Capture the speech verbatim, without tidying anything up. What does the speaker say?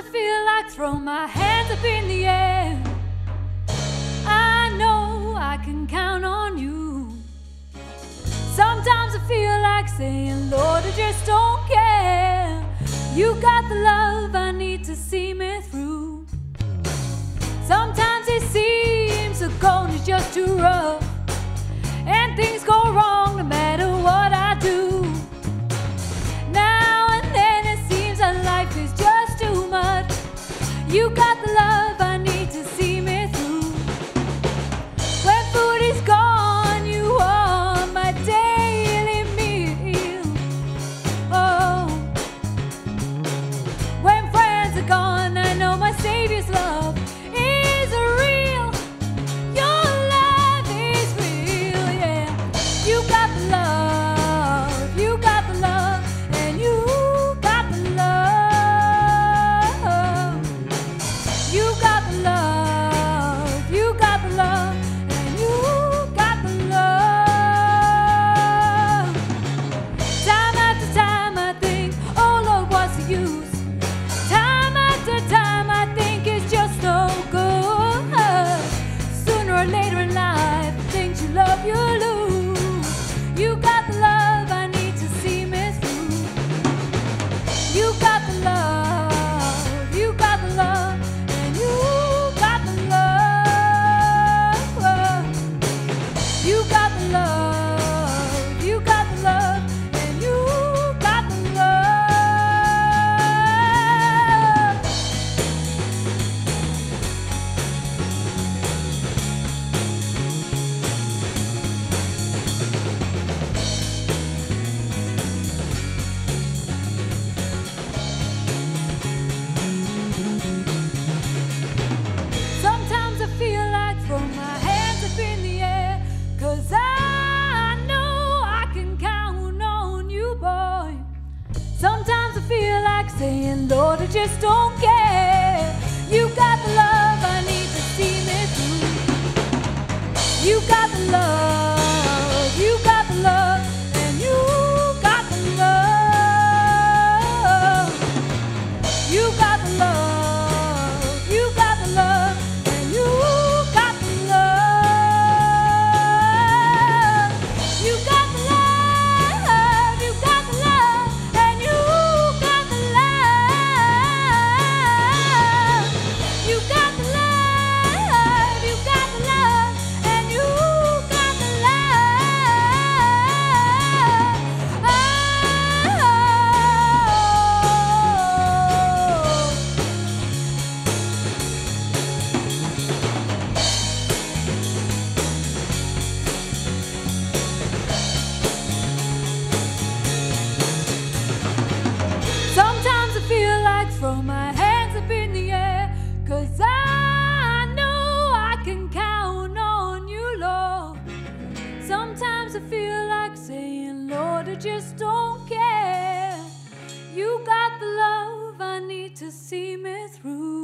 I feel like throwing my hands up in the air, I know I can count on you. Sometimes I feel like saying, Lord, I just don't care. You got the love I need to see me through. Sometimes it seems the going is just too rough, and things go wrong no matter what I do. You got the love I need to see me through. When food is gone, you are my daily meal. Oh, when friends are gone, I know my Savior's love is real. Your love is real, yeah. You got the love, you got the love, and you got the love. Saying, Lord, I just don't care. You got the love I need to see me through. You got the love, you got the love, and you got the love. You got the love, you got the love, and you got the love. You got the love, you got the love, and you throw my hands up in the air, cause I know I can count on you, Lord. Sometimes I feel like saying, Lord, I just don't care. You got the love I need to see me through.